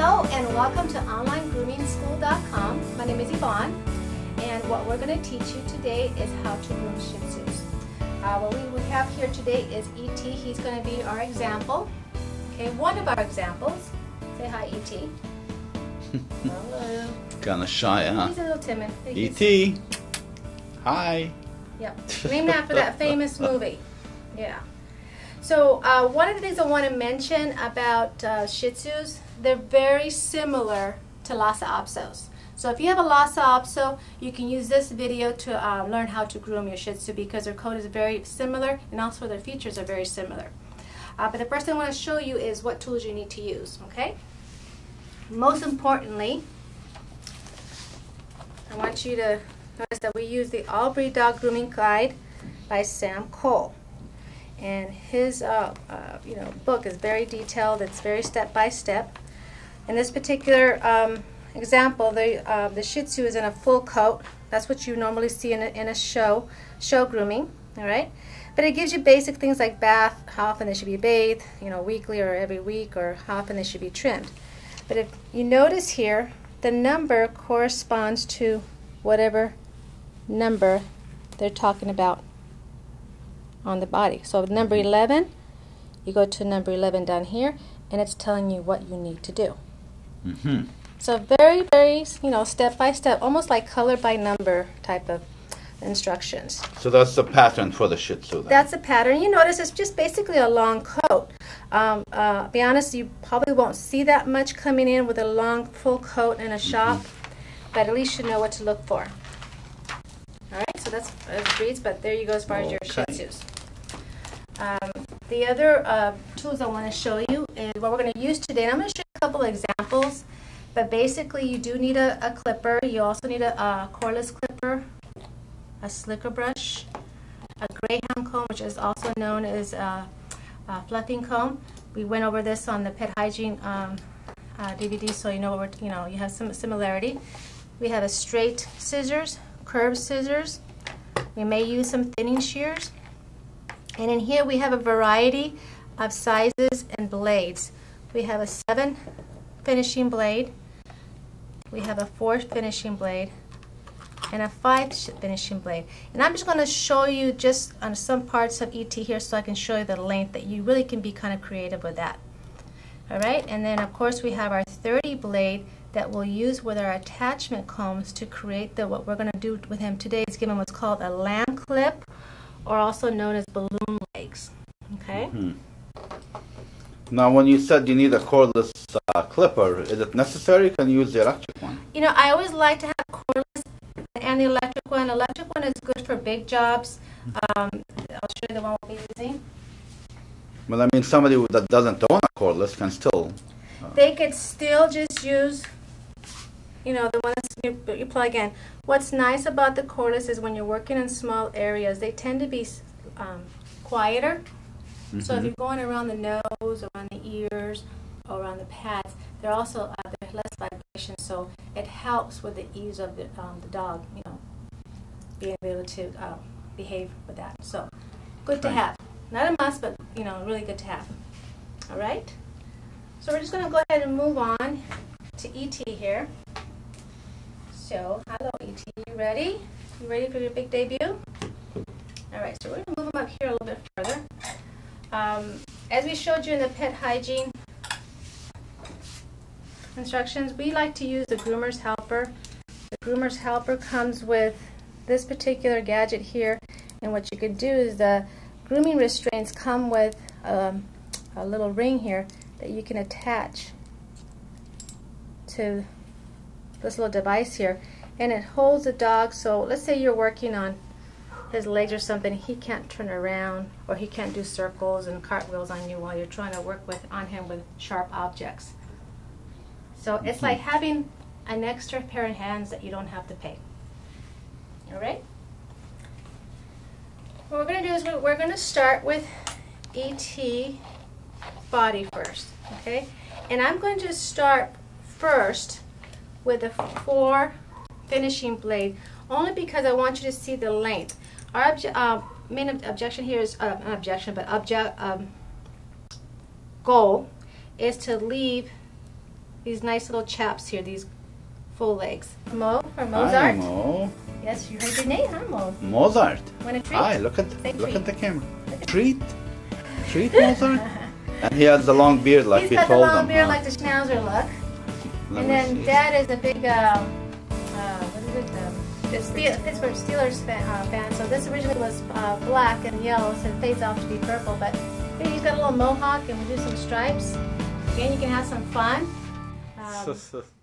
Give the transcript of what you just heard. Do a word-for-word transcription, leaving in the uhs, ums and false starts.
Hello and welcome to Online Grooming School dot com. My name is Yvonne, and what we're going to teach you today is how to groom Shih Tzus. Uh, what we have here today is E T. He's going to be our example. Okay, one of our examples. Say hi, E T. Hello. Kind of shy, huh? He's a little timid. E T. Hi. Yep. Named after that famous movie. Yeah. So uh, one of the things I want to mention about uh, Shih Tzus, they're very similar to Lhasa Apsos. So if you have a Lhasa Apso, you can use this video to uh, learn how to groom your Shih Tzu because their coat is very similar and also their features are very similar. Uh, but the first thing I want to show you is what tools you need to use, okay? Most importantly, I want you to notice that we use the All Breed Dog Grooming Guide by Sam Cole. And his uh, uh, you know, book is very detailed. It's very step by step. In this particular um, example, the uh, the Shih Tzu is in a full coat. That's what you normally see in a, in a show show grooming. All right, but it gives you basic things like bath, how often they should be bathed, you know, weekly or every week, or how often they should be trimmed. But if you notice here, the number corresponds to whatever number they're talking about on the body. So number eleven, you go to number eleven down here, and it's telling you what you need to do. Mm-hmm. So very, very, you know, step by step, almost like color by number type of instructions. So that's the pattern for the Shih Tzu then. That's the pattern. You notice it's just basically a long coat. Um, uh, be honest, you probably won't see that much coming in with a long full coat in a shop, mm-hmm. but at least you know what to look for. All right, so that's breeds, but there you go as far okay. as your Shih Tzus. Um, the other uh, tools I want to show you is what we're going to use today. And I'm going to show you a couple of examples, but basically you do need a, a clipper. You also need a, a cordless clipper, a slicker brush, a greyhound comb, which is also known as a, a fluffing comb. We went over this on the Pet Hygiene um, uh, D V D, so you know we're, you know you have some similarity. We have a straight scissors, curved scissors. We may use some thinning shears. And in here we have a variety of sizes and blades. We have a seven finishing blade, we have a four finishing blade, and a five finishing blade. And I'm just going to show you just on some parts of E T here so I can show you the length, that you really can be kind of creative with that. All right, and then of course we have our thirty blade that we'll use with our attachment combs to create the, what we're going to do with him today is give him what's called a lamb clip, or also known as balloon legs. Okay. Mm-hmm. Now, when you said you need a cordless uh, clipper, is it necessary? Can you use the electric one? You know, I always like to have cordless and the electric one. Electric one is good for big jobs. Um, I'll show you the one we'll be using. Well, I mean, somebody that doesn't own a cordless can still. Uh, they could still just use, you know, the one that you, you plug in. What's nice about the cordless is when you're working in small areas, they tend to be um, quieter. Mm-hmm. So if you're going around the nose, around the ears, or around the pads, they're also uh, they're less vibration. So it helps with the ease of the, um, the dog, you know, being able to uh, behave with that. So good to have. Not a must, but, you know, really good to have. All right? So we're just going to go ahead and move on to E T here. So, hello E T, you ready? You ready for your big debut? All right, so we're going to move them up here a little bit further. Um, as we showed you in the Pet Hygiene instructions, we like to use the groomer's helper. The groomer's helper comes with this particular gadget here, and what you could do is the grooming restraints come with um, a little ring here that you can attach to this little device here, and it holds the dog. So let's say you're working on his legs or something, he can't turn around or he can't do circles and cartwheels on you while you're trying to work with on him with sharp objects. So mm-hmm. it's like having an extra pair of hands that you don't have to pay. All right, what we're going to do is we're going to start with E T body first, okay? And I'm going to start first with a four finishing blade, only because I want you to see the length. Our obje uh, main ob objection here is, uh, not objection, but obje um, goal is to leave these nice little chaps here, these full legs. Mo from Mozart. Hi, Mo. Yes, you heard your name, huh, Mo? Mozart. Want a treat? Hi, look at Say look treat. at the camera. Treat, treat Mozart. And he has the long beard, like He's we told them. He's got the long beard, huh? Like the Schnauzer look. Let and then see. Dad is a big, um, uh, what is it? Um, the Steel, Pittsburgh Steelers fan, uh, fan. So this originally was uh, black and yellow, so it fades off to be purple. But here he's got a little mohawk, and we do some stripes. Again, you can have some fun. Um,